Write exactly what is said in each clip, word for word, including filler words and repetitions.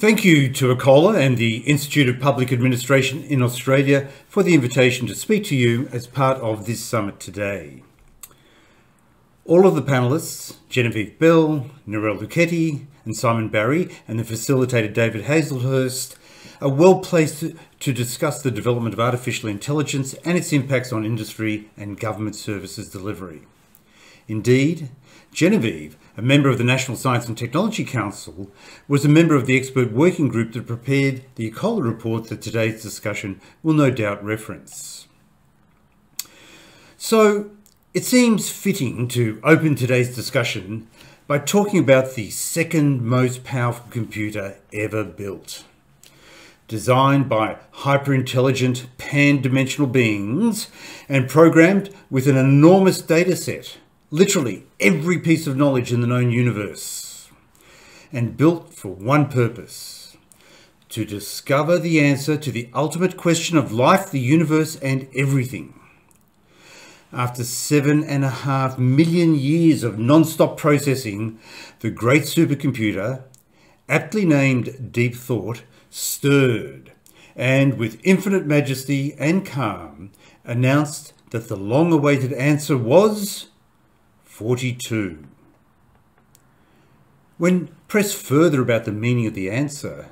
Thank you to ACOLA and the Institute of Public Administration in Australia for the invitation to speak to you as part of this summit today. All of the panellists, Genevieve Bell, Narelle Lucchetti and Simon Barry, and the facilitator David Hazelhurst, are well placed to discuss the development of artificial intelligence and its impacts on industry and government services delivery. Indeed, Genevieve, a member of the National Science and Technology Council, was a member of the expert working group that prepared the ECOLA report that today's discussion will no doubt reference. So, it seems fitting to open today's discussion by talking about the second most powerful computer ever built. Designed by hyper-intelligent, pan-dimensional beings and programmed with an enormous data set, literally every piece of knowledge in the known universe, and built for one purpose: to discover the answer to the ultimate question of life, the universe, and everything. After seven and a half million years of non-stop processing, the great supercomputer, aptly named Deep Thought, stirred, and with infinite majesty and calm, announced that the long-awaited answer was forty-two. When pressed further about the meaning of the answer,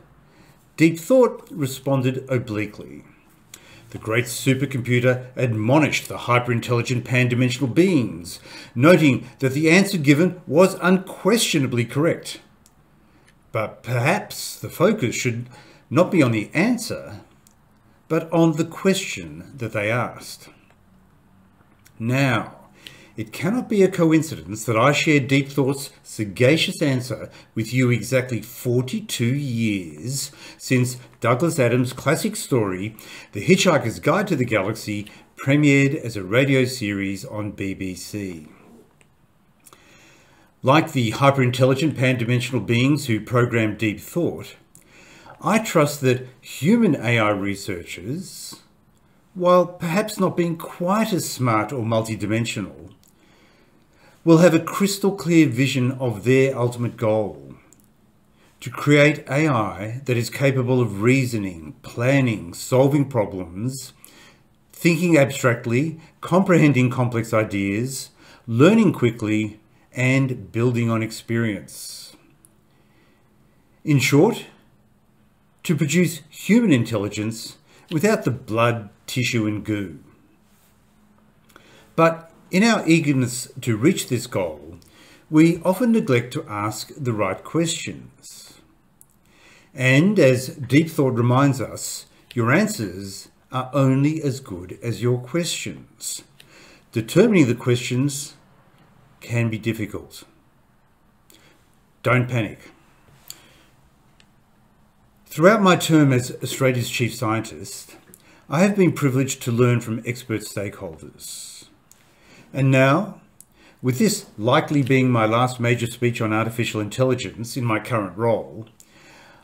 Deep Thought responded obliquely. The great supercomputer admonished the hyper-intelligent pan-dimensional beings, noting that the answer given was unquestionably correct. But perhaps the focus should not be on the answer, but on the question that they asked. Now, it cannot be a coincidence that I shared Deep Thought's sagacious answer with you exactly forty-two years since Douglas Adams' classic story, The Hitchhiker's Guide to the Galaxy, premiered as a radio series on B B C. Like the hyper-intelligent pan-dimensional beings who programmed Deep Thought, I trust that human A I researchers, while perhaps not being quite as smart or multidimensional, will have a crystal clear vision of their ultimate goal: to create A I that is capable of reasoning, planning, solving problems, thinking abstractly, comprehending complex ideas, learning quickly, and building on experience. In short, to produce human intelligence without the blood, tissue and goo. But in our eagerness to reach this goal, we often neglect to ask the right questions. And as Deep Thought reminds us, your answers are only as good as your questions. Determining the questions can be difficult. Don't panic. Throughout my term as Australia's Chief Scientist, I have been privileged to learn from expert stakeholders. And now, with this likely being my last major speech on artificial intelligence in my current role,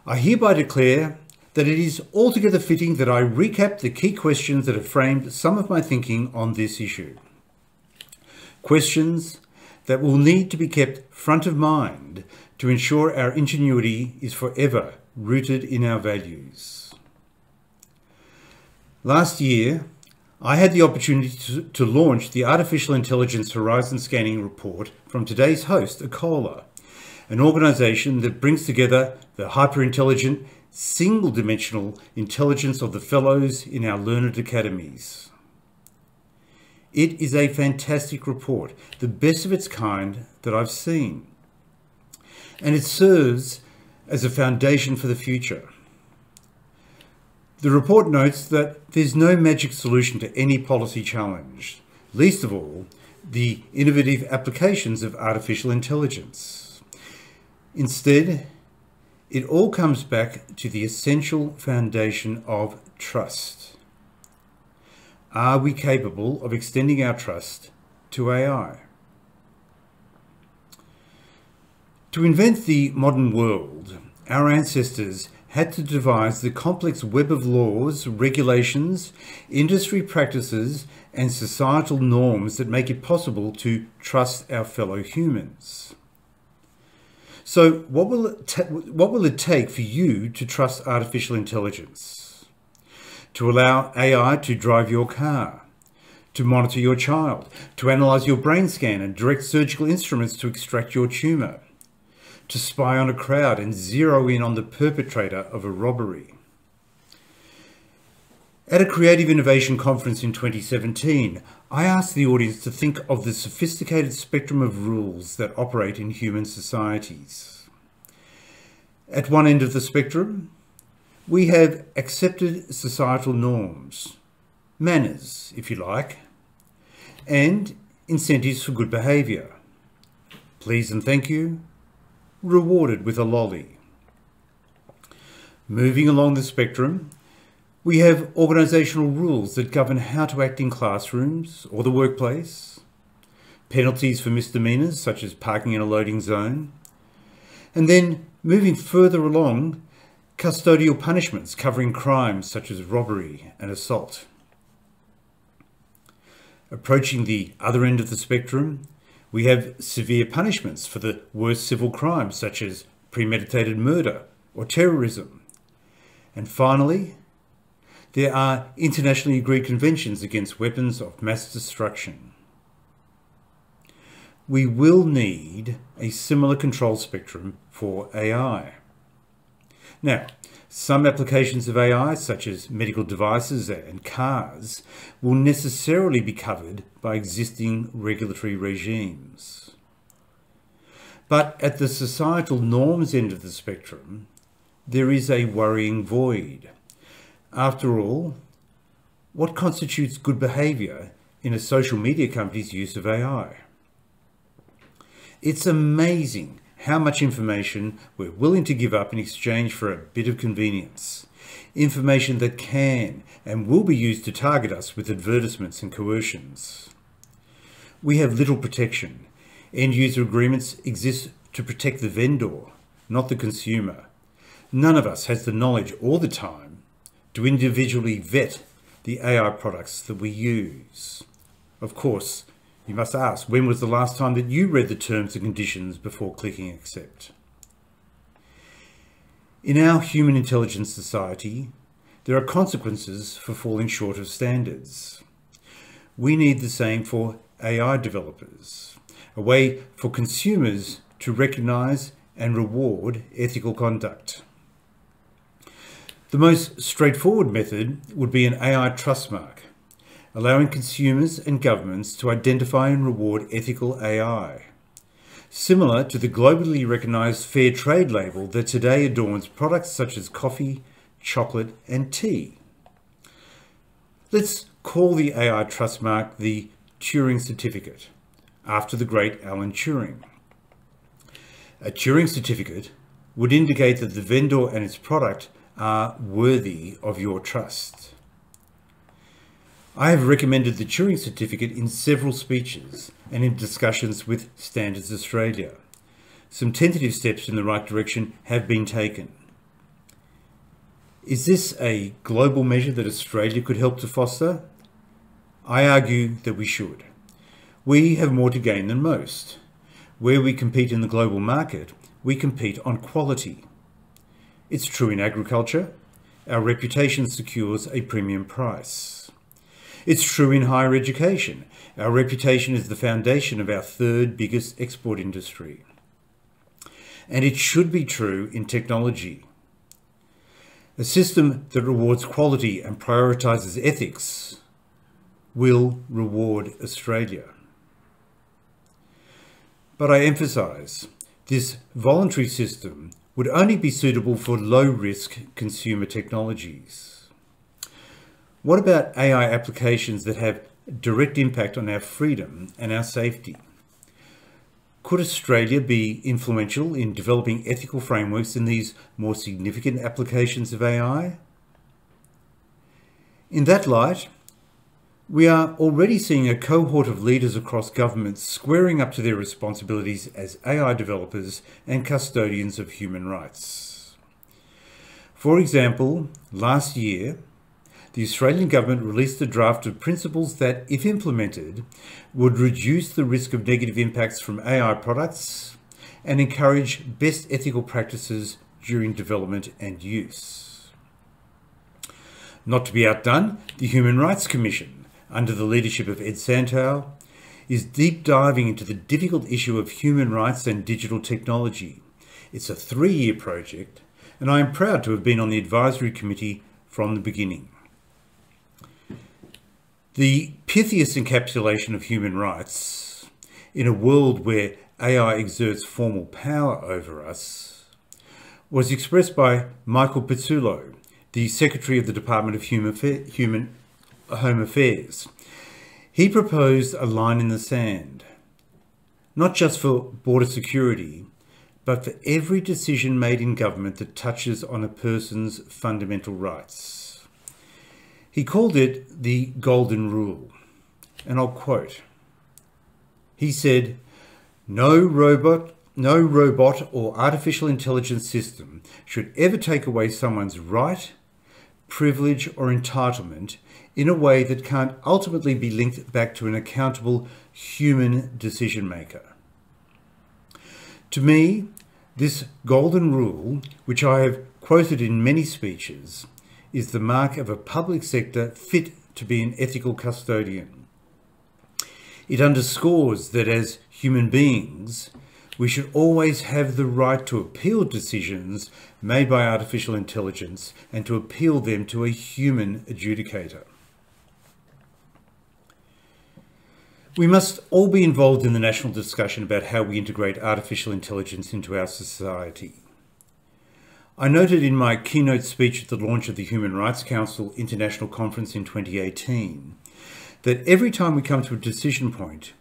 I hereby declare that it is altogether fitting that I recap the key questions that have framed some of my thinking on this issue. Questions that will need to be kept front of mind to ensure our ingenuity is forever rooted in our values. Last year, I had the opportunity to, to launch the Artificial Intelligence Horizon Scanning Report from today's host, ACOLA, an organisation that brings together the hyper-intelligent, single-dimensional intelligence of the fellows in our learned academies. It is a fantastic report, the best of its kind that I've seen. And it serves as a foundation for the future. The report notes that there's no magic solution to any policy challenge, least of all, the innovative applications of artificial intelligence. Instead, it all comes back to the essential foundation of trust. Are we capable of extending our trust to A I? To invent the modern world, our ancestors had to devise the complex web of laws, regulations, industry practices, and societal norms that make it possible to trust our fellow humans. So what will it what will it take for you to trust artificial intelligence? To allow A I to drive your car, to monitor your child, to analyze your brain scan and direct surgical instruments to extract your tumor, to spy on a crowd and zero in on the perpetrator of a robbery. At a Creative Innovation Conference in twenty seventeen, I asked the audience to think of the sophisticated spectrum of rules that operate in human societies. At one end of the spectrum, we have accepted societal norms, manners, if you like, and incentives for good behaviour. Please and thank you, rewarded with a lolly. Moving along the spectrum, we have organisational rules that govern how to act in classrooms or the workplace, penalties for misdemeanors such as parking in a loading zone, and then moving further along, custodial punishments covering crimes such as robbery and assault. Approaching the other end of the spectrum, we have severe punishments for the worst civil crimes such as premeditated murder or terrorism. And finally, there are internationally agreed conventions against weapons of mass destruction. We will need a similar control spectrum for A I. Now, some applications of A I, such as medical devices and cars, will necessarily be covered by existing regulatory regimes. But at the societal norms end of the spectrum, there is a worrying void. After all, what constitutes good behaviour in a social media company's use of A I? It's amazing how much information we're willing to give up in exchange for a bit of convenience. Information that can and will be used to target us with advertisements and coercions. We have little protection. End-user agreements exist to protect the vendor, not the consumer. None of us has the knowledge or the time to individually vet the A I products that we use. Of course, you must ask, when was the last time that you read the terms and conditions before clicking accept? In our human intelligence society, there are consequences for falling short of standards. We need the same for A I developers, a way for consumers to recognise and reward ethical conduct. The most straightforward method would be an A I trust mark, allowing consumers and governments to identify and reward ethical A I, similar to the globally recognised fair trade label that today adorns products such as coffee, chocolate and tea. Let's call the A I trust mark the Turing Certificate, after the great Alan Turing. A Turing Certificate would indicate that the vendor and its product are worthy of your trust. I have recommended the Turing Certificate in several speeches and in discussions with Standards Australia. Some tentative steps in the right direction have been taken. Is this a global measure that Australia could help to foster? I argue that we should. We have more to gain than most. Where we compete in the global market, we compete on quality. It's true in agriculture. Our reputation secures a premium price. It's true in higher education. Our reputation is the foundation of our third biggest export industry. And it should be true in technology. A system that rewards quality and prioritises ethics will reward Australia. But I emphasise, this voluntary system would only be suitable for low-risk consumer technologies. What about A I applications that have direct impact on our freedom and our safety? Could Australia be influential in developing ethical frameworks in these more significant applications of A I? In that light, we are already seeing a cohort of leaders across governments squaring up to their responsibilities as A I developers and custodians of human rights. For example, last year, the Australian government released a draft of principles that, if implemented, would reduce the risk of negative impacts from A I products and encourage best ethical practices during development and use. Not to be outdone, the Human Rights Commission, under the leadership of Ed Santow, is deep diving into the difficult issue of human rights and digital technology. It's a three-year project, and I am proud to have been on the advisory committee from the beginning. The pithiest encapsulation of human rights in a world where A I exerts formal power over us was expressed by Michael Pezzullo, the Secretary of the Department of Human Home Affairs. He proposed a line in the sand, not just for border security, but for every decision made in government that touches on a person's fundamental rights. He called it the Golden Rule, and I'll quote. He said, "No robot, no robot or artificial intelligence system should ever take away someone's right, privilege or entitlement in a way that can't ultimately be linked back to an accountable human decision maker." To me, this golden rule, which I have quoted in many speeches, is the mark of a public sector fit to be an ethical custodian. It underscores that as human beings, we should always have the right to appeal decisions made by artificial intelligence and to appeal them to a human adjudicator. We must all be involved in the national discussion about how we integrate artificial intelligence into our society. I noted in my keynote speech at the launch of the Human Rights Council International Conference in twenty eighteen that every time we come to a decision point,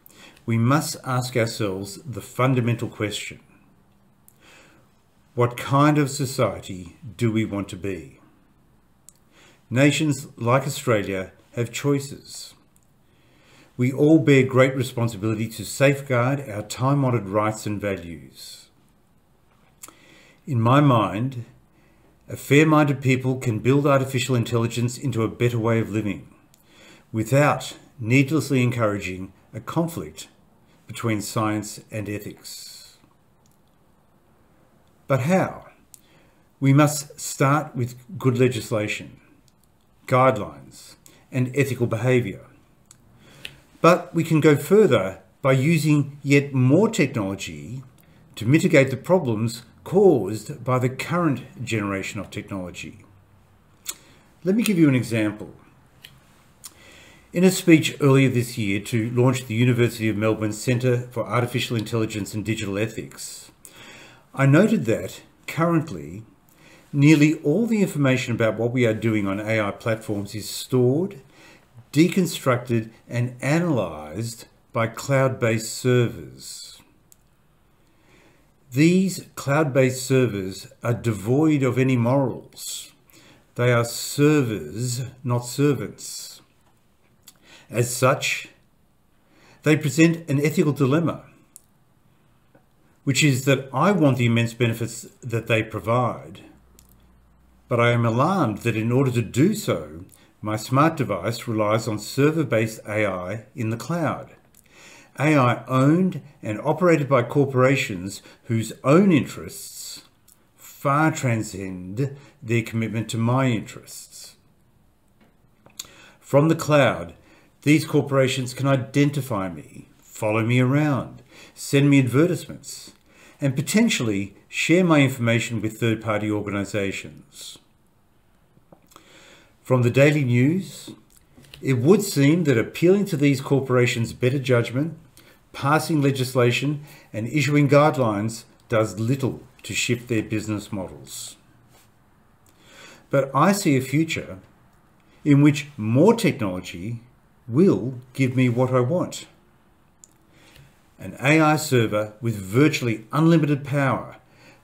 we must ask ourselves the fundamental question: what kind of society do we want to be? Nations like Australia have choices. We all bear great responsibility to safeguard our time-honoured rights and values. In my mind, a fair-minded people can build artificial intelligence into a better way of living without needlessly encouraging a conflict between science and ethics. But how? We must start with good legislation, guidelines, and ethical behaviour. But we can go further by using yet more technology to mitigate the problems caused by the current generation of technology. Let me give you an example. In a speech earlier this year to launch the University of Melbourne Centre for Artificial Intelligence and Digital Ethics, I noted that currently, nearly all the information about what we are doing on A I platforms is stored, deconstructed and analysed by cloud-based servers. These cloud-based servers are devoid of any morals. They are servers, not servants. As such, they present an ethical dilemma, which is that I want the immense benefits that they provide, but I am alarmed that in order to do so, my smart device relies on server-based A I in the cloud. A I owned and operated by corporations whose own interests far transcend their commitment to my interests. From the cloud, these corporations can identify me, follow me around, send me advertisements, and potentially share my information with third-party organisations. From the Daily News, it would seem that appealing to these corporations' better judgment, passing legislation and issuing guidelines does little to shift their business models. But I see a future in which more technology will give me what I want. An A I server with virtually unlimited power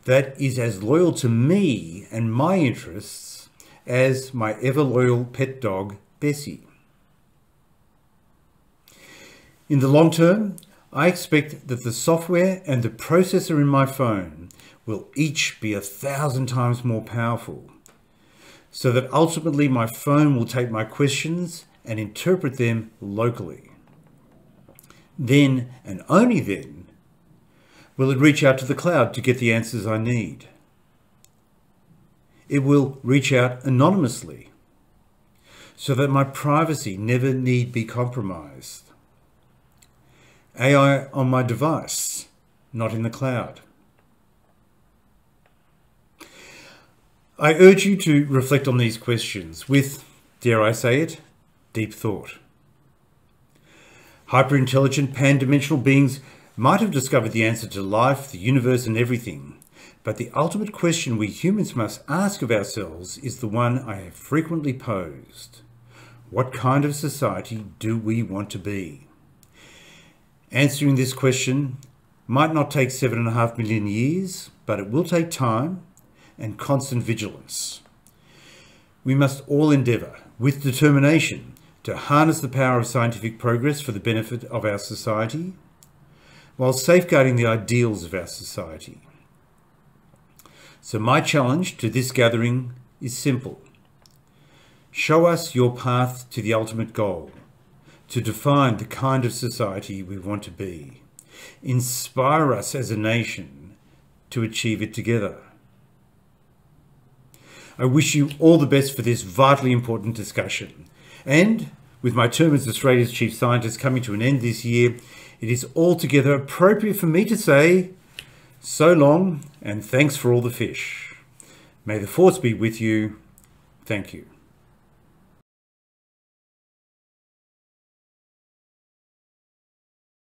that is as loyal to me and my interests as my ever-loyal pet dog, Bessie. In the long term, I expect that the software and the processor in my phone will each be a thousand times more powerful, so that ultimately my phone will take my questions and interpret them locally. Then, and only then, Will it reach out to the cloud to get the answers I need? It will reach out anonymously so that my privacy never need be compromised. A I on my device, not in the cloud. I urge you to reflect on these questions with, dare I say it, deep thought. Hyperintelligent pan-dimensional beings might have discovered the answer to life, the universe and everything, but the ultimate question we humans must ask of ourselves is the one I have frequently posed. What kind of society do we want to be? Answering this question might not take seven and a half million years, but it will take time and constant vigilance. We must all endeavour, with determination, to harness the power of scientific progress for the benefit of our society, while safeguarding the ideals of our society. So my challenge to this gathering is simple. Show us your path to the ultimate goal, to define the kind of society we want to be. Inspire us as a nation to achieve it together. I wish you all the best for this vitally important discussion. And with my term as Australia's Chief Scientist coming to an end this year, it is altogether appropriate for me to say, so long and thanks for all the fish. May the force be with you. Thank you.